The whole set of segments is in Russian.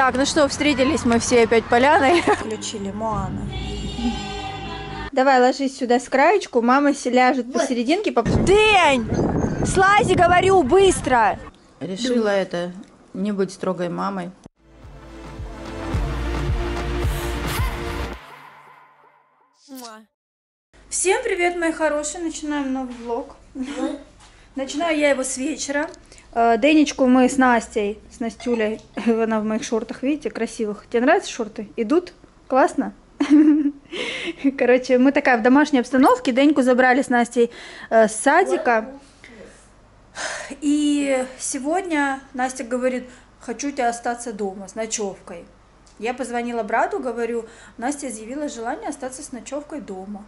Так, ну что, встретились мы все опять поляной. Включили Муано. Давай ложись сюда с краечку, мама ляжет вот посерединке. День! Слази, говорю, быстро! Решила это, не быть строгой мамой. Всем привет, мои хорошие! Начинаем новый влог. Начинаю я его с вечера. Денечку мы с Настей, с Настюлей, она в моих шортах, видите, красивых. Тебе нравятся шорты? Идут? Классно? Короче, мы такая в домашней обстановке. Деньку забрали с Настей с садика. И сегодня Настя говорит, хочу тебя остаться дома с ночевкой. Я позвонила брату, говорю, Настя изъявила желание остаться с ночевкой дома.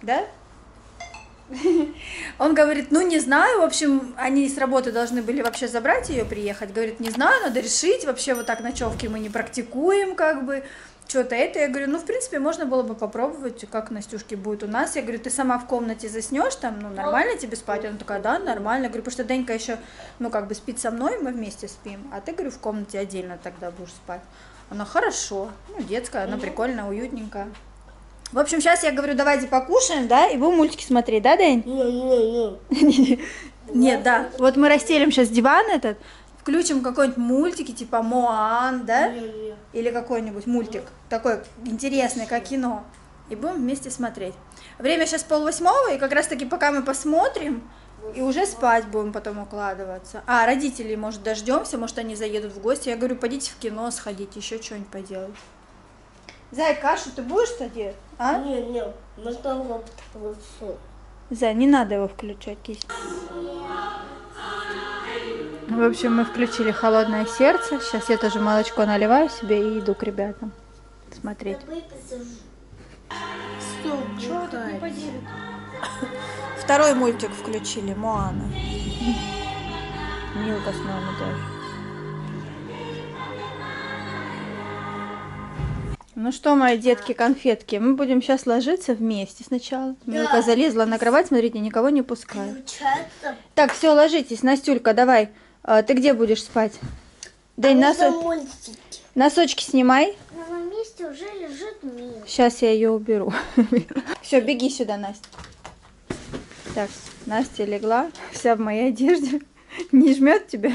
Да? Он говорит, ну не знаю, в общем, они с работы должны были вообще забрать ее, приехать. Говорит, не знаю, надо решить, вообще вот так ночевки мы не практикуем, как бы, что-то это. Я говорю, ну в принципе, можно было бы попробовать, как Настюшке будет у нас. Я говорю, ты сама в комнате заснешь там, ну нормально тебе спать? Она такая, да, нормально. Я говорю, потому что Денька еще, ну как бы спит со мной, мы вместе спим, а ты, говорю, в комнате отдельно тогда будешь спать. Она хорошо, ну детская, она прикольная, уютненькая. В общем, сейчас я говорю, давайте покушаем, да, и будем мультики смотреть, да, Дань? Нет, да. Вот мы расстелим сейчас диван этот, включим какой-нибудь мультики, типа Моан, да? Или какой-нибудь мультик, такой интересный, как кино. И будем вместе смотреть. Время сейчас 7:30, и как раз-таки пока мы посмотрим, и уже спать будем потом укладываться. А, родителей, может, дождемся, может, они заедут в гости. Я говорю, пойдите в кино сходить, еще что-нибудь поделать. Зай, кашу ты будешь садить? А? Не, можно его включить. Зай, не надо его включать, кисть. В общем, мы включили «Холодное сердце». Сейчас я тоже молочко наливаю себе и иду к ребятам смотреть. Стоп, что ты поделишь? Второй мультик включили, Моана. Милка с мамой тоже. Ну что, мои детки-конфетки, мы будем сейчас ложиться вместе сначала. Да. Милка залезла на кровать, смотрите, никого не пускает. Так, все, ложитесь. Настюлька, давай. Ты где будешь спать? Дань, носочки снимай. На моем месте уже лежит Милка. Сейчас я ее уберу. Все, беги сюда, Настя. Так, Настя легла, вся в моей одежде. Не жмет тебя?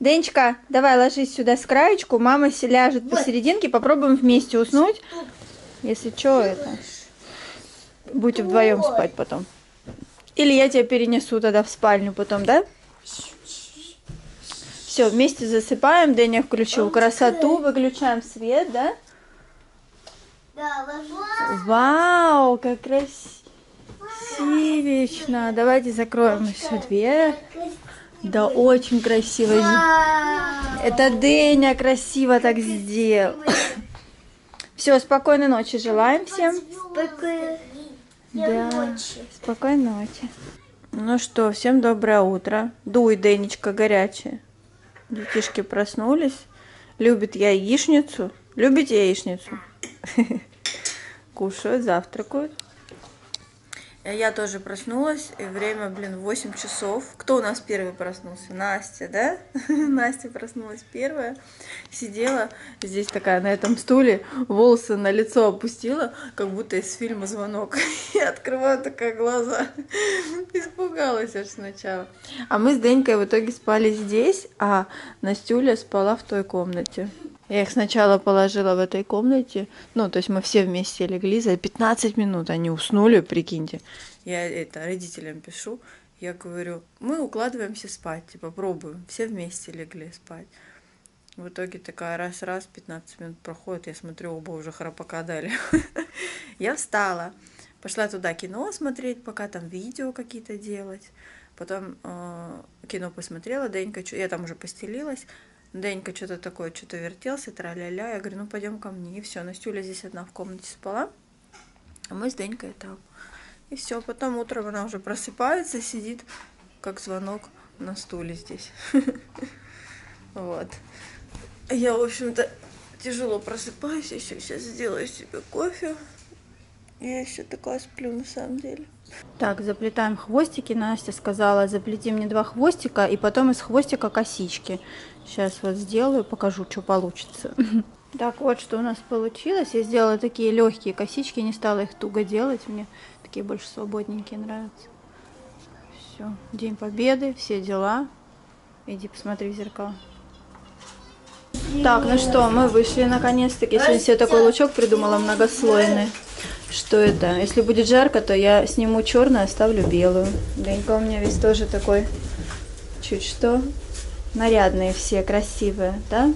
Денечка, давай ложись сюда с краечку, мама ляжет посерединке, попробуем вместе уснуть. Если что, это... Будете вдвоем спать потом. Или я тебя перенесу тогда в спальню потом, да? Все, вместе засыпаем, Деня включил красоту, выключаем свет, да? Вау, как красивично. Давайте закроем еще дверь. Да, очень красиво. Это Деня красиво так сделал. Все, спокойной ночи желаем всем. Спокойной ночи. Ну что, всем доброе утро. Дуй, Денечка, горячая. Детишки проснулись. Любит яичницу. Любите яичницу? Кушают, завтракают. Я тоже проснулась, и время, блин, 8 часов. Кто у нас первый проснулся? Настя, да? Настя проснулась первая, сидела здесь такая на этом стуле, волосы на лицо опустила, как будто из фильма «Звонок». Я открываю такая глаза, испугалась аж сначала. А мы с Денькой в итоге спали здесь, а Настюля спала в той комнате. Я их сначала положила в этой комнате, ну, то есть мы все вместе легли, за 15 минут они уснули, прикиньте. Я это родителям пишу, я говорю, мы укладываемся спать, типа, пробуем, все вместе легли спать. В итоге такая раз-раз, 15 минут проходит, я смотрю, оба уже храпака дали. Я встала, пошла туда кино смотреть, пока там видео какие-то делать, потом кино посмотрела, Денька, я там уже постелилась. Денька что-то такое, что-то вертелся, тра-ля-ля. Я говорю, ну пойдем ко мне. И все, Настюля здесь одна в комнате спала, а мы с Денькой там. И все, потом утром она уже просыпается, сидит, как звонок, на стуле здесь. Вот. Я, в общем-то, тяжело просыпаюсь, еще сейчас сделаю себе кофе. Я еще такая сплю, на самом деле. Так, заплетаем хвостики. Настя сказала, заплети мне 2 хвостика, и потом из хвостика косички. Сейчас вот сделаю, покажу, что получится. Так, вот что у нас получилось. Я сделала такие легкие косички, не стала их туго делать. Мне такие больше свободненькие нравятся. Все, День Победы, все дела. Иди посмотри в зеркало. Так, ну что, мы вышли наконец-таки. Я сегодня себе такой лучок придумала многослойный. Что это? Если будет жарко, то я сниму черную, оставлю белую. Денька у меня весь тоже такой, чуть что, нарядные все, красивые, да?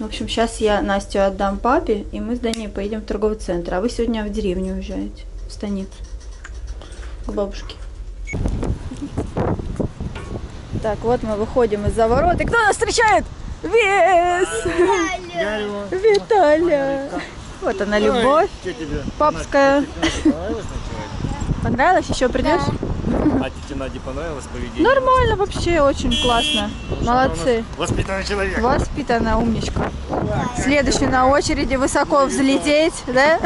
В общем, сейчас я Настю отдам папе, и мы с Даней поедем в торговый центр. А вы сегодня в деревню уезжаете, в станицу, к бабушке. Так, вот мы выходим из-за ворот. И кто нас встречает? Вес! Виталя! Вот она, любовь папская. Понравилось? Еще придешь? А тете Наде понравилось поведение? Нормально вообще, очень классно. Молодцы. Воспитанный человек. Воспитанная умничка. Следующий на очереди, высоко взлететь, да?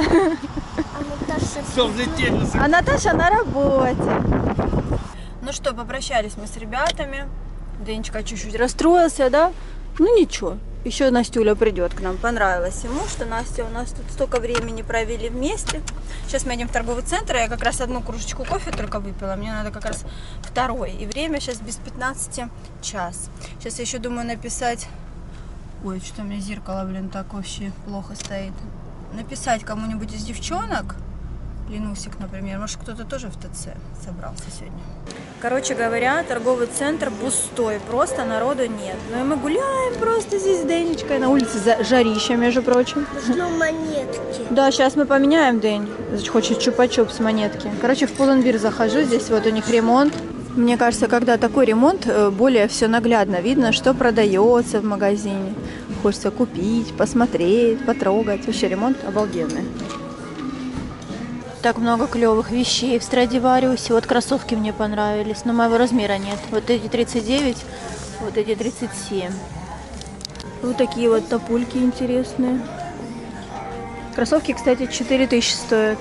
А Наташа на работе. Ну что, попрощались мы с ребятами. Денечка чуть-чуть расстроился, да? Ну ничего. Еще Настюля придет к нам. Понравилось ему, что Настя у нас тут столько времени провели вместе. Сейчас мы идем в торговый центр. Я как раз 1 кружечку кофе только выпила. Мне надо как раз 2-й. И время сейчас без 15 час. Сейчас я еще думаю написать... Ой, что у меня зеркало, блин, так вообще плохо стоит. Написать кому-нибудь из девчонок. Ленусик, например. Может, кто-то тоже в ТЦ собрался сегодня. Короче говоря, торговый центр пустой, просто народу нет. Ну и мы гуляем просто здесь с Денечкой. На улице жарища, между прочим. Ждем монетки. Да, сейчас мы поменяем, День. Хочет чупа-чупс монетки. Короче, в Пуленбир захожу, здесь вот у них ремонт. Мне кажется, когда такой ремонт, более все наглядно видно, что продается в магазине. Хочется купить, посмотреть, потрогать. Вообще ремонт обалденный. Так много клевых вещей в Страдивариусе. Вот кроссовки мне понравились, но моего размера нет. Вот эти 39, вот эти 37. Вот такие вот топульки интересные. Кроссовки, кстати, 4000 стоят.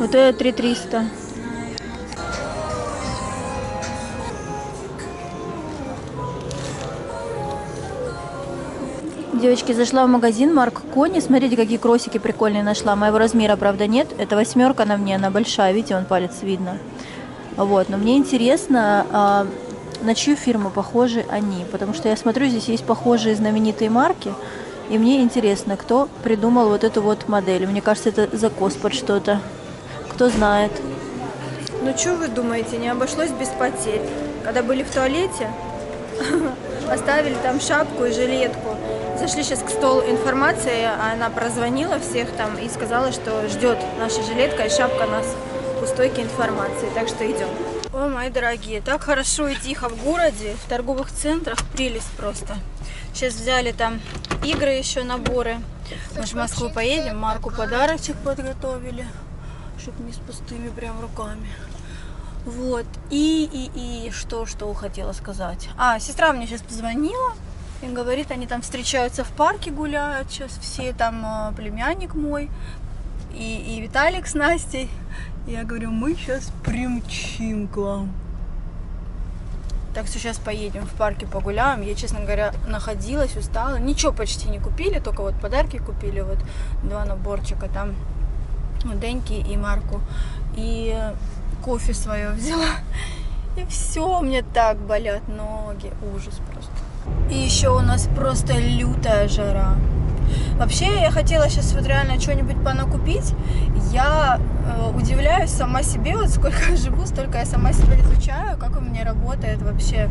Вот это 3300. Девочки, зашла в магазин Марк Кони. Смотрите, какие кросики прикольные нашла. Моего размера, правда, нет. Это 8 на мне, она большая. Видите, вон палец видно. Вот, но мне интересно, на чью фирму похожи они. Потому что я смотрю, здесь есть похожие знаменитые марки. И мне интересно, кто придумал вот эту вот модель. Мне кажется, это закос под что-то. Кто знает. Ну, что вы думаете, не обошлось без потерь. Когда были в туалете, оставили там шапку и жилетку. Зашли сейчас к столу информации, она прозвонила всех там и сказала, что ждет наша жилетка и шапка нас у стойки информации, так что идем. Ой, мои дорогие, так хорошо и тихо в городе, в торговых центрах прелесть просто. Сейчас взяли там игры еще, наборы. Мы же в Москву поедем, Марку подарочек подготовили, чтобы не с пустыми прям руками. Вот, и что хотела сказать. А, сестра мне сейчас позвонила. И говорит, они там встречаются в парке, гуляют сейчас все, там племянник мой и Виталик с Настей. Я говорю, мы сейчас примчим к вам. Так что сейчас поедем в парке погуляем. Я, честно говоря, находилась, устала. Ничего почти не купили, только вот подарки купили. Вот 2 наборчика там Деньки и Марку. И кофе свое взяла. И все, мне так болят ноги. Ужас просто. И еще у нас просто лютая жара. Вообще, я хотела сейчас вот реально что-нибудь понакупить. Я удивляюсь сама себе, вот сколько я живу, столько я сама себя изучаю, как у меня работает вообще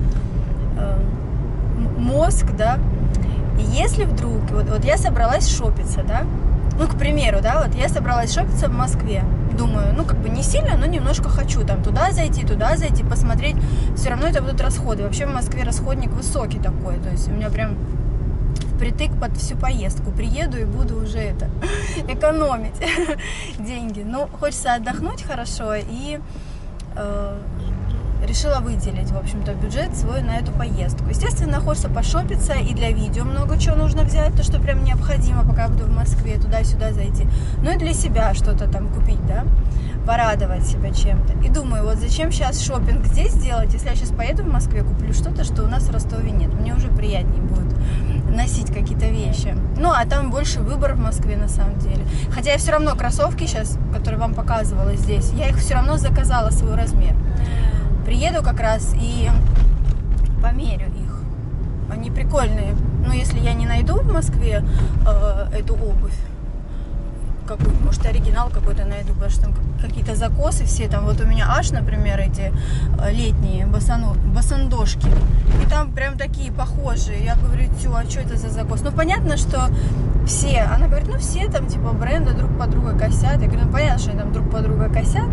мозг, да. И если вдруг, вот я собралась шопиться, да, ну, к примеру, да, вот я собралась шопиться в Москве. Думаю, ну, как бы не сильно, но немножко хочу там туда зайти, посмотреть. Все равно это будут расходы. Вообще в Москве расходник высокий такой. То есть у меня прям впритык под всю поездку. Приеду и буду уже это экономить деньги. Ну, хочется отдохнуть хорошо и решила выделить, в общем-то, бюджет свой на эту поездку. Естественно, хочется пошопиться, и для видео много чего нужно взять, то, что прям необходимо, пока буду в Москве, туда-сюда зайти. Ну и для себя что-то там купить, да, порадовать себя чем-то. И думаю, вот зачем сейчас шопинг здесь делать, если я сейчас поеду в Москве, куплю что-то, что у нас в Ростове нет. Мне уже приятнее будет носить какие-то вещи. Ну, а там больше выбор в Москве, на самом деле. Хотя я все равно кроссовки сейчас, которые вам показывала здесь, я их все равно заказала свой размер. Приеду как раз и померю их. Они прикольные. Но если я не найду в Москве эту обувь, какую, может, оригинал какой-то найду, потому что там какие-то закосы все там. Вот у меня аж, например, эти летние босондожки. И там прям такие похожие. Я говорю, тю, а что это за закос? Ну, понятно, что все. Она говорит, ну, все там, типа, бренды друг под друга косят. Я говорю, ну, понятно, что они там друг под друга косят.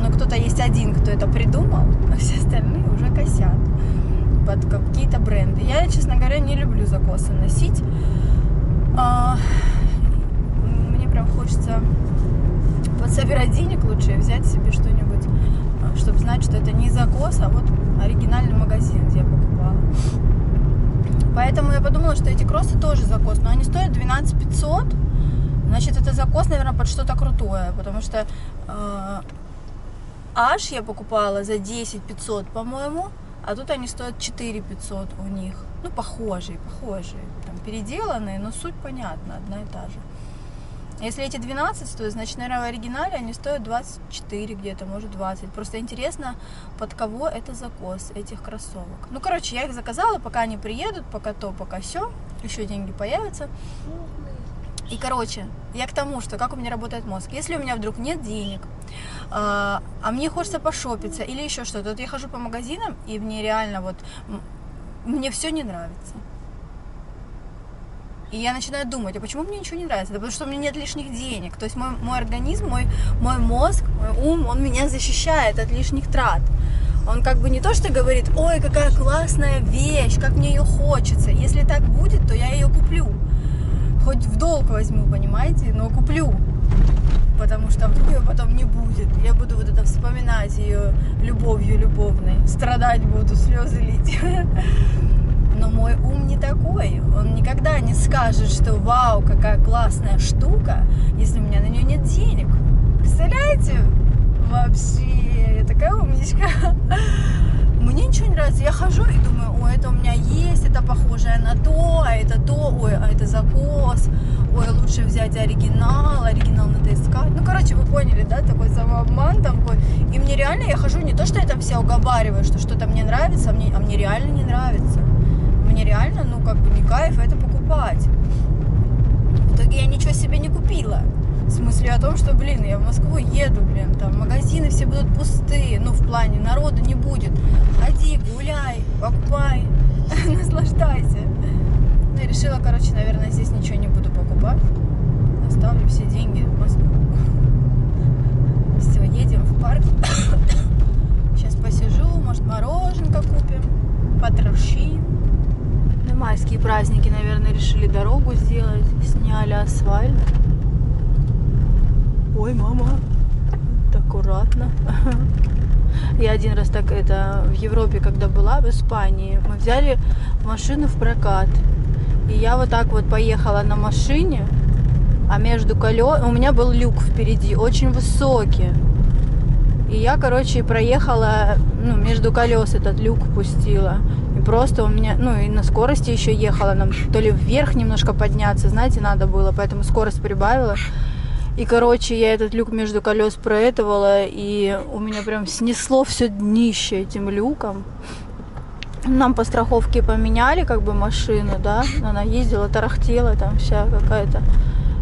Но кто-то есть один, кто это придумал, а все остальные уже косят под какие-то бренды. Я, честно говоря, не люблю закосы носить. Мне прям хочется подсобирать денег лучше и взять себе что-нибудь, чтобы знать, что это не закос, а вот оригинальный магазин, где я покупала. Поэтому я подумала, что эти кроссы тоже закос, но они стоят 12 500. Значит, это закос, наверное, под что-то крутое, потому что... Аж я покупала за 10 500, по-моему, а тут они стоят 4 500 у них. Ну, похожие, там переделанные, но суть понятна, одна и та же. Если эти 12 стоят, значит, наверное, в оригинале они стоят 24 где-то, может, 20. Просто интересно, под кого это закос этих кроссовок. Ну, короче, я их заказала, пока они приедут, пока то, пока все, еще деньги появятся. И, короче, я к тому, что как у меня работает мозг. Если у меня вдруг нет денег, а мне хочется пошопиться или еще что-то, вот я хожу по магазинам, и мне реально вот, мне все не нравится. И я начинаю думать, а почему мне ничего не нравится? Да потому что у меня нет лишних денег. То есть мой организм, мой мозг, мой ум, он меня защищает от лишних трат. Он как бы не то, что говорит, ой, какая классная вещь, как мне ее хочется. Если так будет, то я ее куплю. Хоть в долг возьму, понимаете, но куплю, потому что вдруг ее потом не будет. Я буду вот это вспоминать ее любовью любовной, страдать буду, слезы лить. Но мой ум не такой, он никогда не скажет, что вау, какая классная штука, если у меня на нее нет денег. Представляете? Вообще, я такая умничка. Мне ничего не нравится, я хожу и думаю, ой, это у меня есть, это похожее на то, ой, а это закос, ой, лучше взять оригинал надо искать. Ну, короче, вы поняли, да, такой самообман такой. И мне реально, я хожу, не то, что я там вся уговариваю, что что-то мне нравится, а мне реально не нравится. Мне реально, ну, как бы не кайф это покупать. В итоге я ничего себе не купила. В смысле о том, что, блин, я в Москву еду, блин, там магазины все будут пустые, ну, в плане, народу не будет. Ходи, гуляй, покупай, наслаждайся. Я решила, короче, наверное, здесь ничего не буду покупать. Оставлю все деньги в Москву. Все, едем в парк. Сейчас посижу, может, мороженка купим, потрощим. На майские праздники, наверное, решили дорогу сделать, сняли асфальт. Ой, мама, аккуратно. Я один раз так это в Европе, когда была, в Испании, мы взяли машину в прокат. И я вот так вот поехала на машине, а между колес... У меня был люк впереди, очень высокий. И я, короче, проехала, ну, между колес этот люк пустила. И просто у меня, ну, и на скорости еще ехала. Нам то ли вверх немножко подняться, знаете, надо было, поэтому скорость прибавила. И, короче, я этот люк между колес проэтовала, и у меня прям снесло все днище этим люком. Нам по страховке поменяли, как бы, машину, да. Она ездила, тарахтела там вся какая-то.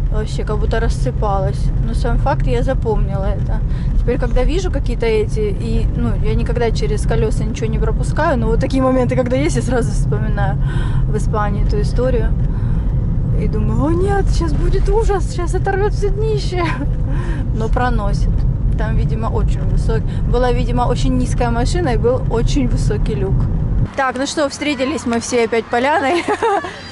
Вообще, как будто рассыпалась. Но сам факт, я запомнила это. Теперь, когда вижу какие-то эти, и, ну, я никогда через колеса ничего не пропускаю, но вот такие моменты, когда есть, я сразу вспоминаю в Испании эту историю. И думаю, о нет, сейчас будет ужас, сейчас оторвет все днище. Но проносит. Там, видимо, очень высокий. Была, видимо, очень низкая машина и был очень высокий люк. Так, ну что, встретились мы все опять поляной.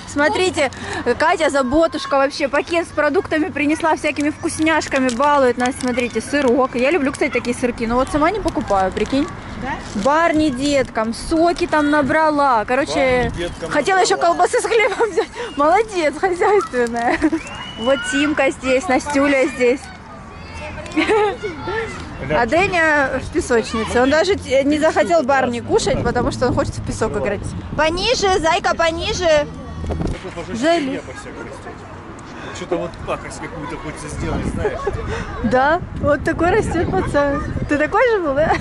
Смотрите, Катя заботушка вообще. Пакет с продуктами принесла, всякими вкусняшками балует нас. Смотрите, сырок. Я люблю, кстати, такие сырки, но вот сама не покупаю, прикинь. Да? Барни деткам, соки там набрала. Короче, хотела еще колбасы с хлебом взять. Молодец, хозяйственная. Вот Тимка здесь, Настюля здесь. А Деня в песочнице. Он даже не захотел барни кушать, потому что он хочет в песок играть. Пониже, зайка, пониже. Жаль. Что-то вот пакость какую-то хочется сделать, знаешь. Да, вот такой растет пацан. Ты такой же был, да?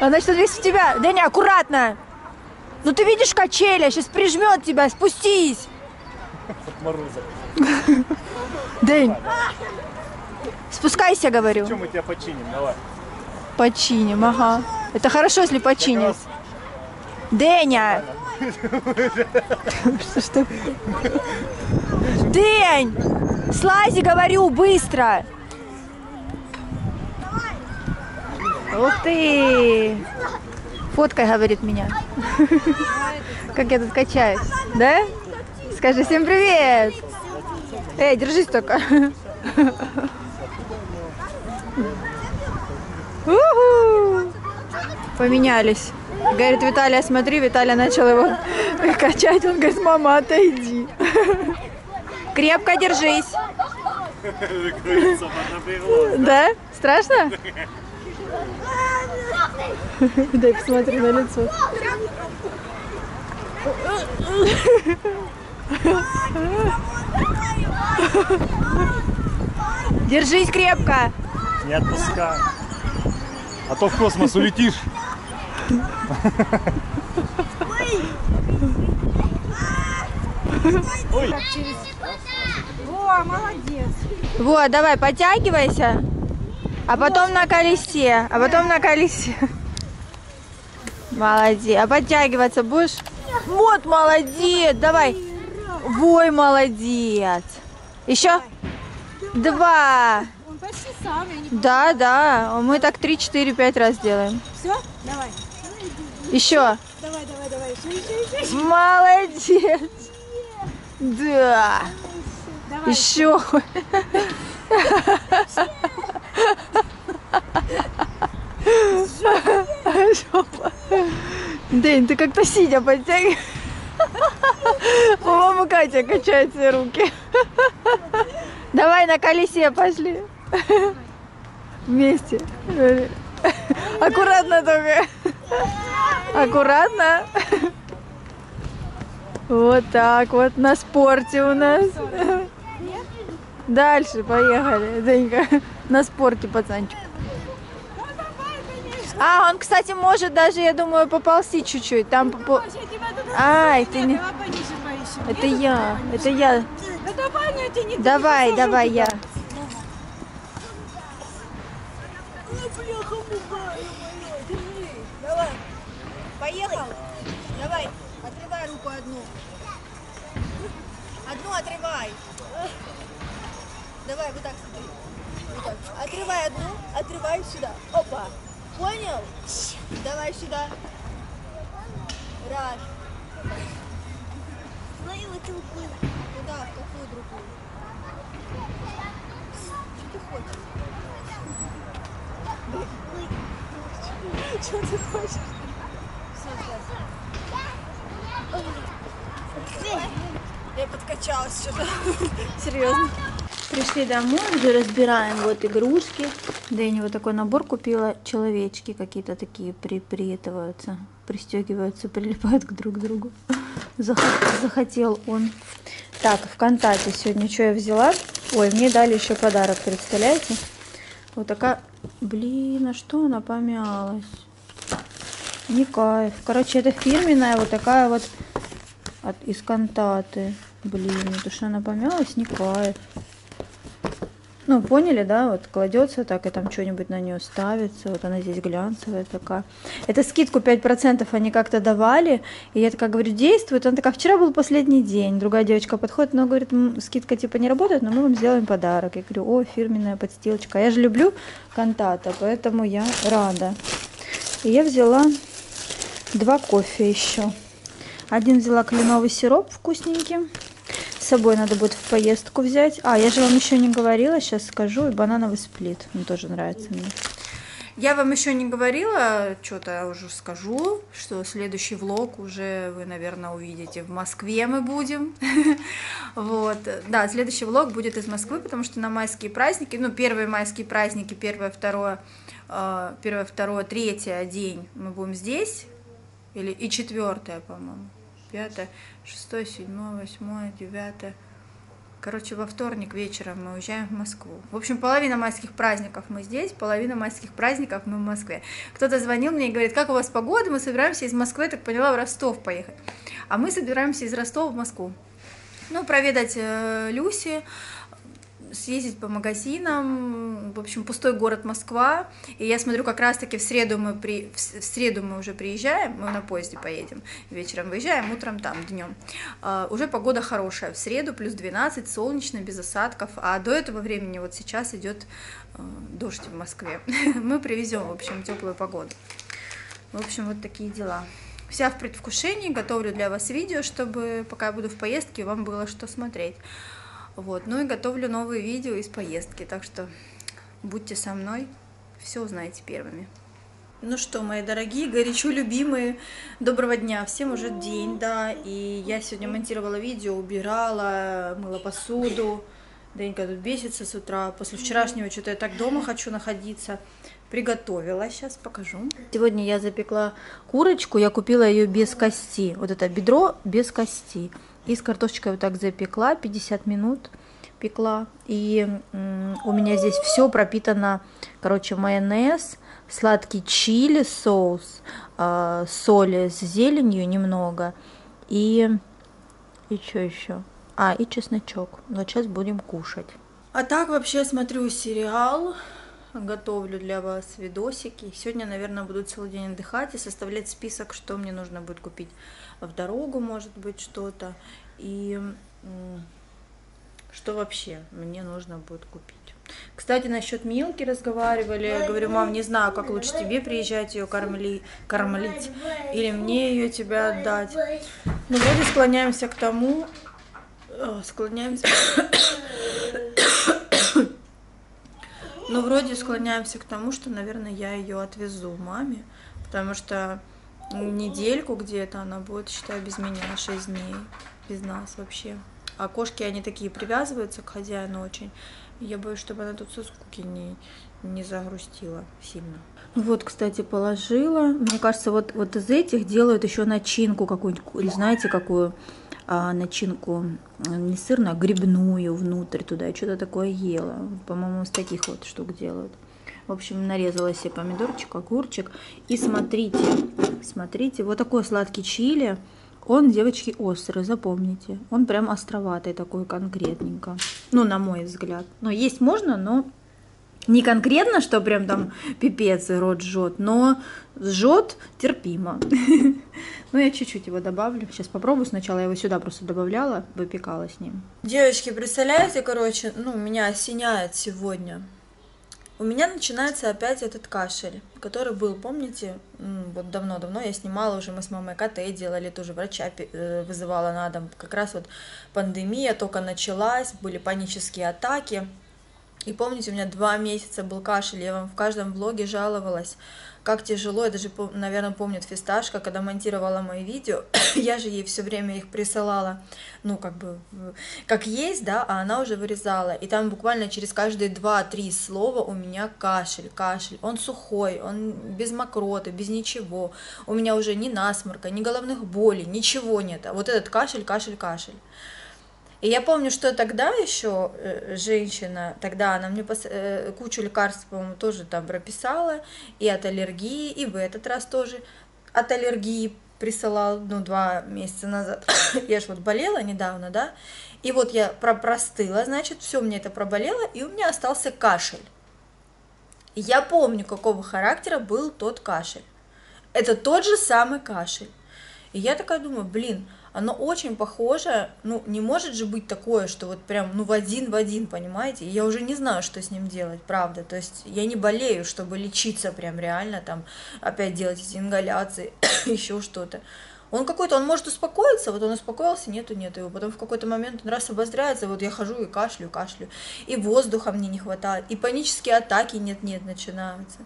Она что-то весь в тебя. Деня, аккуратно. Ну ты видишь качеля, сейчас прижмет тебя, спустись. От мороза. День. Спускайся, говорю. Чем мы тебя починим, давай. Починим, ага. Это хорошо, если починим. Деня! Что День! Слази, говорю, быстро! Ух ты! Фоткай, говорит, меня. Как я тут качаюсь, да? Скажи всем привет! Эй, держись только! Поменялись. Говорит, Виталия, смотри, Виталий начал его качать. Он говорит, мама, отойди. Крепко держись. Да? Страшно? Дай посмотри на лицо. Держись крепко. Не отпускай. А то в космос улетишь. Ой. Во, молодец. Вот, давай, подтягивайся. А потом на колесе. А потом на колесе. Молодец. А подтягиваться будешь? Вот, молодец. Давай. Вой, молодец. Еще? Два. Он почти сам, я не помню. Да, да. Мы так 3, 4, 5 раз делаем. Все? Давай. Еще. Давай, давай, давай. Еще. Молодец. Да. Давай. Еще. День, ты как-то сидя подтягивай. У мамы Катя качает свои руки. Давай на колесе пошли. Вместе. Аккуратно только. Аккуратно. Вот так вот на спорте у нас. Дальше поехали, Денька. На спорте, пацанчик. А, он, кстати, может даже, я думаю, поползти чуть-чуть. Там... Ай, ты не... Это я, это я. Давай, давай, я. Давай. Поехал. Давай. Отрывай руку одну. Одну отрывай. Давай, вот так смотри. Вот так. Отрывай одну, отрывай сюда. Опа. Понял? Давай сюда. Раз. Куда? В какую другую? Что ты хочешь? Что ты хочешь? Все, сейчас. Я подкачалась сюда. Серьезно. Пришли домой, уже разбираем вот игрушки. Дэнни вот такой набор купила. Человечки какие-то такие приетываются, пристегиваются, прилипают друг к другу. Захотел он. Так, в Контате сегодня что я взяла? Ой, мне дали еще подарок, представляете? Вот такая... Блин, а что она помялась? Не кайф. Короче, это фирменная вот такая вот из Контаты. Блин, то что она помялась, не кайф. Ну, поняли, да? Вот кладется так, и там что-нибудь на нее ставится. Вот она здесь глянцевая такая. Это скидку 5% они как-то давали. И я такая говорю, действует. Она такая, вчера был последний день. Другая девочка подходит, но говорит, скидка типа не работает, но мы вам сделаем подарок. Я говорю, о, фирменная подстилочка. Я же люблю Контата, поэтому я рада. И я взяла 2 кофе еще. Один взяла кленовый сироп вкусненький. С собой надо будет в поездку взять. А, я же вам еще не говорила, сейчас скажу. И банановый сплит, он тоже нравится мне. Я вам еще не говорила, что-то уже скажу, что следующий влог уже вы, наверное, увидите. В Москве мы будем. Вот. Да, следующий влог будет из Москвы, потому что на майские праздники, ну, первые майские праздники, первое, второе, третье день мы будем здесь. Или и четвертое, по-моему. 5, 6, 7, 8, 9. Короче, во вторник вечером мы уезжаем в Москву. В общем, половина майских праздников мы здесь, половина майских праздников мы в Москве. Кто-то звонил мне и говорит, как у вас погода, мы собираемся из Москвы, я так поняла, в Ростов поехать. А мы собираемся из Ростова в Москву. Ну, проведать Люси, съездить по магазинам, в общем, пустой город Москва. И я смотрю, как раз-таки в среду мы уже приезжаем, мы на поезде поедем, вечером выезжаем, утром там, днем. Уже погода хорошая, в среду плюс 12, солнечно, без осадков, а до этого времени вот сейчас идет дождь в Москве. Мы привезем, в общем, теплую погоду. В общем, вот такие дела. Вся в предвкушении, готовлю для вас видео, чтобы, пока я буду в поездке, вам было что смотреть. Вот, ну и готовлю новые видео из поездки, так что будьте со мной, все узнаете первыми. Ну что, мои дорогие, горячо любимые, доброго дня, всем уже день, да, и я сегодня монтировала видео, убирала, мыла посуду, Денька тут бесится с утра, после вчерашнего что-то я так дома хочу находиться, приготовила, сейчас покажу. Сегодня я запекла курочку, я купила ее без кости, вот это бедро без кости. И с картошечкой вот так запекла, 50 минут пекла. И у меня здесь все пропитано, короче, майонез, сладкий чили соус, соли с зеленью немного. И что еще? А, и чесночок. Но сейчас будем кушать. А так вообще смотрю сериал, готовлю для вас видосики. Сегодня, наверное, буду целый день отдыхать и составлять список, что мне нужно будет купить в дорогу, может быть, что-то. И что вообще мне нужно будет купить. Кстати, насчет Милки разговаривали. Говорю, мам, не знаю, как лучше тебе приезжать, ее кормить, или мне ее тебе отдать. Но вроде склоняемся к тому, что, наверное, я ее отвезу маме, потому что недельку где-то она будет, считай, без меня, 6 дней, без нас вообще. А кошки, они такие привязываются к хозяину очень. Я боюсь, чтобы она тут со скуки не загрустила сильно. Вот, кстати, положила. Мне кажется, вот из этих делают еще начинку какую-нибудь, знаете, какую? Начинку не сырную, а грибную внутрь туда. Что-то такое ела. По-моему, из таких вот штук делают. В общем, нарезала себе помидорчик, огурчик. И смотрите, смотрите, вот такой сладкий чили. Он, девочки, острый, запомните. Он прям островатый такой, конкретненько. Ну, на мой взгляд. Но есть можно, но не конкретно, что прям там пипец и рот жжет, но жжет терпимо. Ну, я чуть-чуть его добавлю. Сейчас попробую. Сначала я его сюда просто добавляла, выпекала с ним. Девочки, представляете, короче, ну, меня осеняет сегодня. У меня начинается опять этот кашель, который был, помните, вот давно-давно я снимала уже, мы с мамой КТ делали, тоже врача вызывала на дом. Как раз вот пандемия только началась, были панические атаки. И помните, у меня 2 месяца был кашель, я вам в каждом влоге жаловалась, как тяжело. Я даже, наверное, помню, Фисташка, когда монтировала мои видео, я же ей все время их присылала, ну, как бы, как есть, да, а она уже вырезала. И там буквально через каждые 2-3 слова у меня кашель, кашель. Он сухой, он без мокроты, без ничего. У меня уже ни насморка, ни головных болей, ничего нет. А вот этот кашель, кашель, кашель. И я помню, что тогда еще женщина, тогда она мне кучу лекарств, по-моему, тоже там прописала, и от аллергии, и в этот раз тоже от аллергии присылала, ну, 2 месяца назад. Я же вот болела недавно, да, и вот я простыла, значит, все мне это проболело, и у меня остался кашель. Я помню, какого характера был тот кашель. Это тот же самый кашель. И я такая думаю, блин, оно очень похоже, ну, не может же быть такое, что вот прям, ну, в один, понимаете? Я уже не знаю, что с ним делать, правда. То есть я не болею, чтобы лечиться прям реально, там, опять делать эти ингаляции, еще что-то. Он какой-то, он может успокоиться, вот он успокоился, нету его. Потом в какой-то момент он раз обостряется, вот я хожу и кашлю. И воздуха мне не хватает, и панические атаки нет-нет начинаются.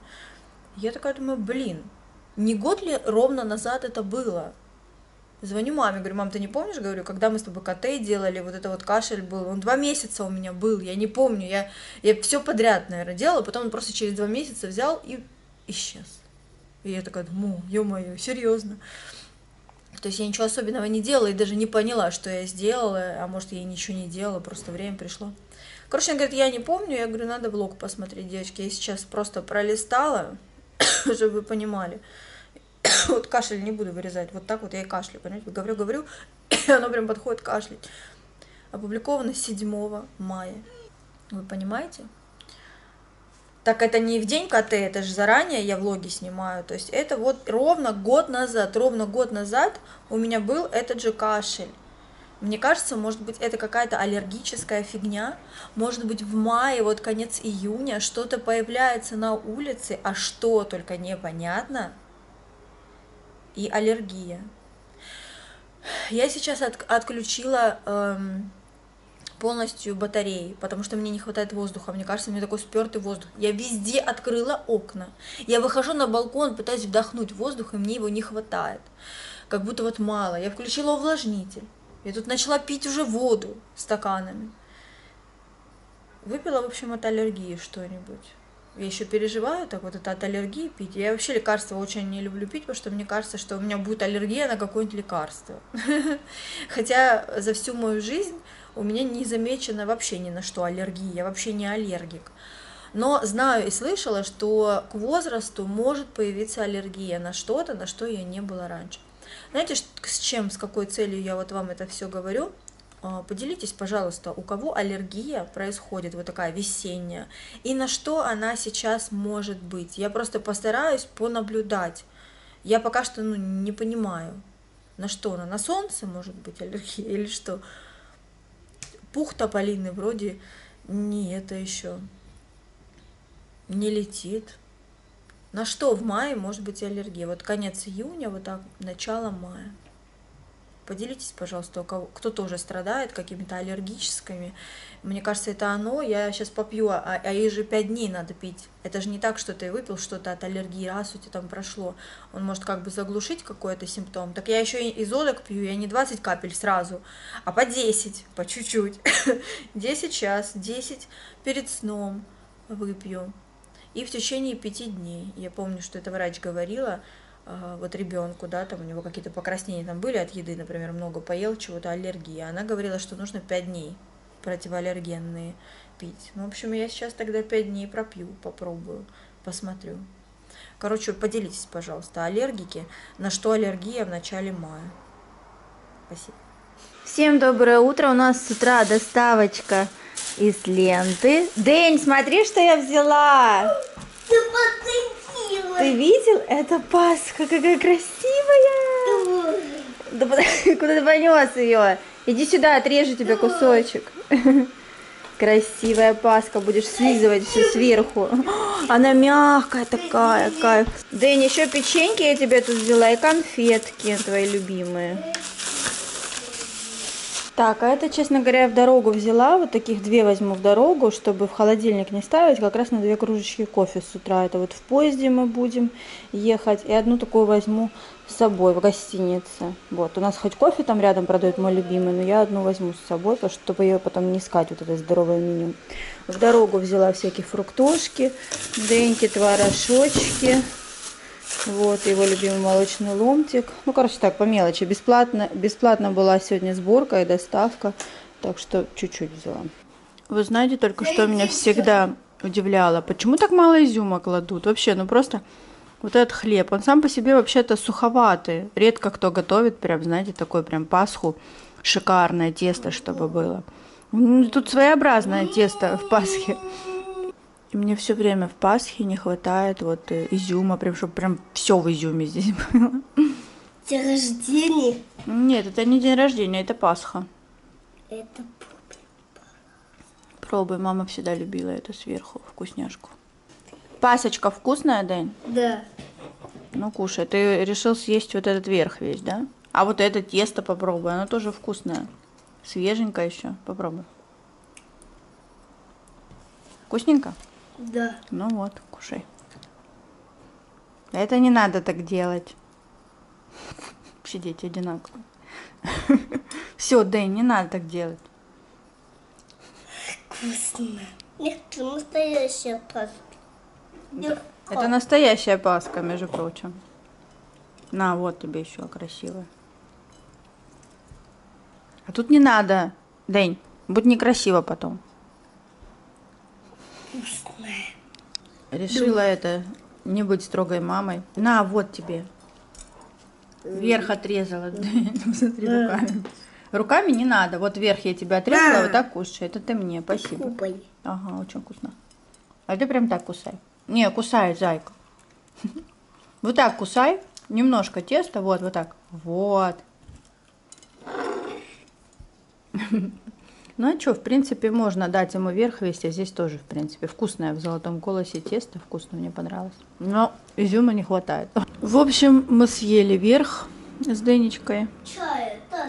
Я такая думаю, блин, не год ли ровно назад это было? Звоню маме, говорю, мам, ты не помнишь? Говорю, когда мы с тобой КТ делали, вот это вот кашель был, он 2 месяца у меня был, я не помню, я все подряд, наверное, делала, потом он просто через 2 месяца взял и исчез. И я такая думаю, ё-моё, серьезно. То есть я ничего особенного не делала и даже не поняла, что я сделала, а может, я ничего не делала, просто время пришло. Короче, она говорит, я не помню, я говорю, надо влог посмотреть, девочки, я сейчас просто пролистала, чтобы вы понимали. Вот кашель не буду вырезать, вот так вот я и кашляю, понимаете, говорю, и оно прям подходит кашлять. Опубликовано 7 мая, вы понимаете? Так это не в день КТ, это же заранее я влоги снимаю, то есть это вот ровно год назад у меня был этот же кашель. Мне кажется, может быть, это какая-то аллергическая фигня, может быть, в мае, вот конец июня, что-то появляется на улице, а что только непонятно, и аллергия. Я сейчас отключила... полностью батареи, потому что мне не хватает воздуха, мне кажется, мне такой спёртый воздух. Я везде открыла окна, я выхожу на балкон, пытаюсь вдохнуть воздух, и мне его не хватает, как будто вот мало. Я включила увлажнитель, я тут начала пить уже воду стаканами, выпила, в общем, от аллергии что-нибудь. Я еще переживаю, так вот это от аллергии пить. Я вообще лекарства очень не люблю пить, потому что мне кажется, что у меня будет аллергия на какое-нибудь лекарство. Хотя за всю мою жизнь у меня не замечено вообще ни на что аллергии, я вообще не аллергик. Но знаю и слышала, что к возрасту может появиться аллергия на что-то, на что ее не было раньше. Знаете, с чем, с какой целью я вот вам это все говорю? Поделитесь, пожалуйста, у кого аллергия происходит, вот такая весенняя, и на что она сейчас может быть. Я просто постараюсь понаблюдать. Я пока что не понимаю, на что она. На солнце может быть аллергия или что? Пух тополиный вроде не это еще, не летит. На что в мае может быть аллергия? Вот конец июня, вот так, начало мая. Поделитесь, пожалуйста, кто тоже страдает какими-то аллергическими. Мне кажется, это оно. Я сейчас попью, а ей же 5 дней надо пить. Это же не так, что ты выпил что-то от аллергии, раз у тебя там прошло. Он может как бы заглушить какой-то симптом. Так я еще и изолок пью, я не 20 капель сразу, а по 10, по чуть-чуть. 10 час, 10 перед сном выпью. И в течение 5 дней. Я помню, что это врач говорила. Вот ребенку, да, там у него какие-то покраснения там были от еды, например, много поел чего-то, аллергия. Она говорила, что нужно 5 дней противоаллергенные пить. Ну, в общем, я сейчас тогда 5 дней пропью, попробую, посмотрю. Короче, поделитесь, пожалуйста, аллергики, на что аллергия в начале мая. Спасибо. Всем доброе утро. У нас с утра доставочка из ленты. Дэнь, смотри, что я взяла! Ты видел? Это Пасха, какая красивая! Да, куда ты понес ее? Иди сюда, отрежу тебе кусочек. Красивая Пасха, будешь слизывать все сверху. Она мягкая такая, кайф. Дэнь, еще печеньки я тебе тут взяла и конфетки твои любимые. Так, а это, честно говоря, я в дорогу взяла, вот таких 2 возьму в дорогу, чтобы в холодильник не ставить, как раз на 2 кружечки кофе с утра, это вот в поезде мы будем ехать, и одну такую возьму с собой в гостинице, вот, у нас хоть кофе там рядом продают, мой любимый, но я одну возьму с собой, чтобы ее потом не искать, вот это здоровое меню. В дорогу взяла всякие фруктушки, деньки, творожочки. Вот, его любимый молочный ломтик. Ну, короче, так, по мелочи. Бесплатно была сегодня сборка и доставка, так что чуть-чуть взяла. Вы знаете, только что меня всегда удивляло, почему так мало изюма кладут? Вообще, ну просто вот этот хлеб, он сам по себе вообще-то суховатый. Редко кто готовит прям, знаете, такой прям Пасху, шикарное тесто, чтобы было. Тут своеобразное тесто в Пасхе. И мне все время в Пасхе не хватает вот изюма, прям чтобы прям все в изюме здесь было. День рождения? Нет, это не день рождения, это Пасха. Это пробуй, мама всегда любила это сверху, вкусняшку. Пасочка вкусная, Дань? Да. Ну, кушай, ты решил съесть вот этот верх весь, да? А вот это тесто попробуй, оно тоже вкусное. Свеженькое еще, попробуй. Вкусненько? Да. Ну вот, кушай. Это не надо так делать. Вообще дети одинаковые. Все, Дэн, не надо так делать. Вкусно. Нет, это настоящая паска. Да. Это настоящая паска, между прочим. На, вот тебе еще красивая. А тут не надо, Дэнь. Будь некрасиво потом. Вкусная. Решила это, не быть строгой мамой. На, вот тебе. Верх отрезала. Смотри, руками. Руками не надо. Вот верх я тебе отрезала, вот так кушай. Это ты мне, спасибо. Купай. Ага, очень вкусно. А ты прям так кусай. Не, кусай, зайка. Вот так кусай. Немножко теста, вот, вот так. Вот. Ну а что, в принципе, можно дать ему верх весь, а здесь тоже, в принципе, вкусное в золотом голосе тесто, вкусно, мне понравилось. Но изюма не хватает. В общем, мы съели верх с Денечкой.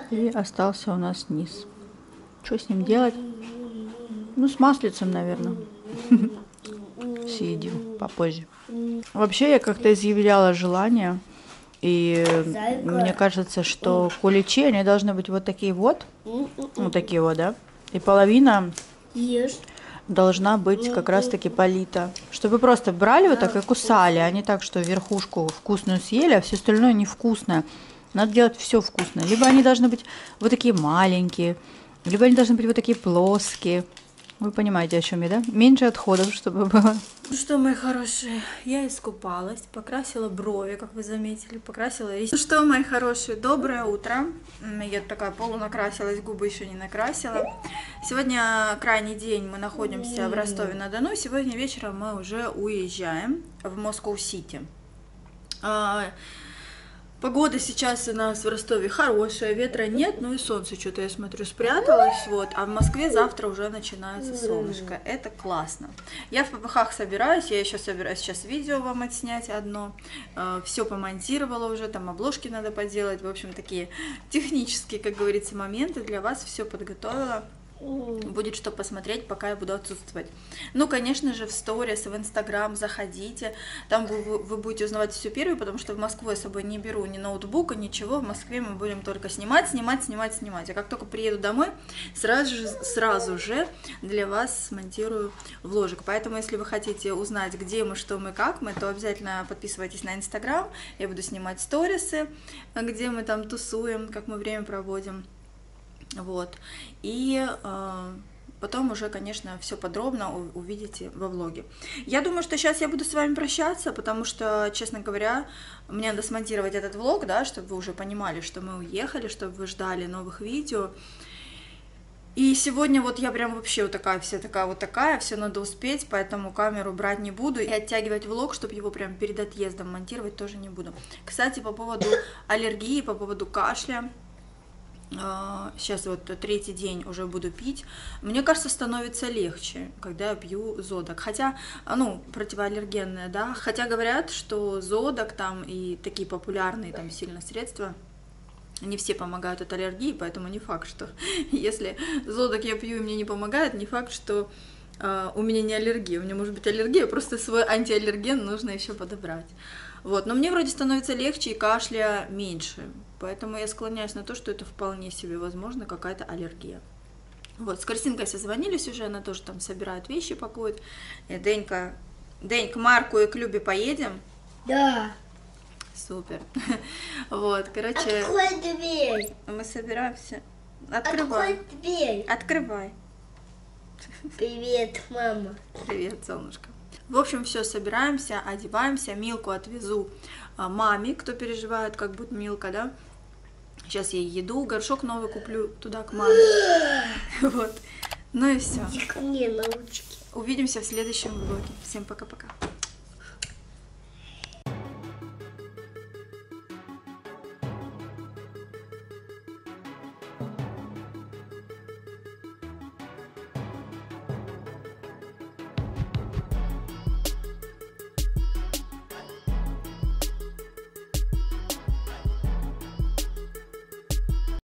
И остался у нас низ. Что с ним делать? Ну, с маслицем, наверное. Съедим попозже. Вообще, я как-то изъявляла желание. И мне кажется, что куличи, они должны быть вот такие вот. Вот такие вот, да? И половина должна быть как раз-таки полита. Чтобы просто брали вот так и кусали, а не так, что верхушку вкусную съели, а все остальное невкусное. Надо делать все вкусно. Либо они должны быть вот такие маленькие, либо они должны быть вот такие плоские. Вы понимаете, о чем я, да? Меньше отходов, чтобы было. Ну что, мои хорошие, я искупалась, покрасила брови, как вы заметили, покрасила ресницы. Ну что, мои хорошие, доброе утро. Я такая полунакрасилась, губы еще не накрасила. Сегодня крайний день, мы находимся в Ростове-на-Дону. Сегодня вечером мы уже уезжаем в Москва-Сити. Погода сейчас у нас в Ростове хорошая, ветра нет, ну и солнце что-то, я смотрю, спряталось, вот. А в Москве завтра уже начинается солнышко, это классно. Я в ППХ собираюсь, я еще собираюсь сейчас видео вам отснять одно, все помонтировала уже, там обложки надо поделать, в общем, такие технические, как говорится, моменты для вас, все подготовила. Будет что посмотреть, пока я буду отсутствовать. Ну, конечно же, в сторис, в инстаграм заходите. Там вы будете узнавать все первое, потому что в Москву я с собой не беру ни ноутбука, ничего. В Москве мы будем только снимать. А как только приеду домой, сразу же для вас смонтирую вложик. Поэтому, если вы хотите узнать, где мы, что мы, как мы, то обязательно подписывайтесь на инстаграм. Я буду снимать сторисы, где мы там тусуем, как мы время проводим. Вот, и потом уже, конечно, все подробно увидите во влоге. Я думаю, что сейчас я буду с вами прощаться, потому что, честно говоря, мне надо смонтировать этот влог, да, чтобы вы уже понимали, что мы уехали, чтобы вы ждали новых видео. И сегодня вот я прям вообще вот такая, все надо успеть, поэтому камеру брать не буду и оттягивать влог, чтобы его прям перед отъездом монтировать, тоже не буду. Кстати, по поводу аллергии, по поводу кашля. Сейчас вот третий день уже буду пить. Мне кажется, становится легче, когда я пью зодок. Хотя, ну, противоаллергенное, да. Хотя говорят, что зодок там и такие популярные там сильно средства, не все помогают от аллергии, поэтому не факт, что если зодок я пью и мне не помогает, не факт, что у меня не аллергия. У меня может быть аллергия, просто свой антиаллерген нужно еще подобрать. Вот, но мне вроде становится легче и кашля меньше, поэтому я склоняюсь на то, что это вполне себе возможно какая-то аллергия. Вот, с Каринкой созвонились уже, она тоже там собирает вещи, пакует. День к Марку и к Любе поедем? Да. Супер. Вот, короче. Открой дверь. Мы собираемся. Открывай. Открой дверь. Открывай. Привет, мама. Привет, солнышко. В общем, все, собираемся, одеваемся. Милку отвезу маме, кто переживает, как будет Милка, да. Сейчас я еду, горшок новый куплю туда к маме. Вот. Ну и все. Увидимся в следующем влоге. Всем пока-пока.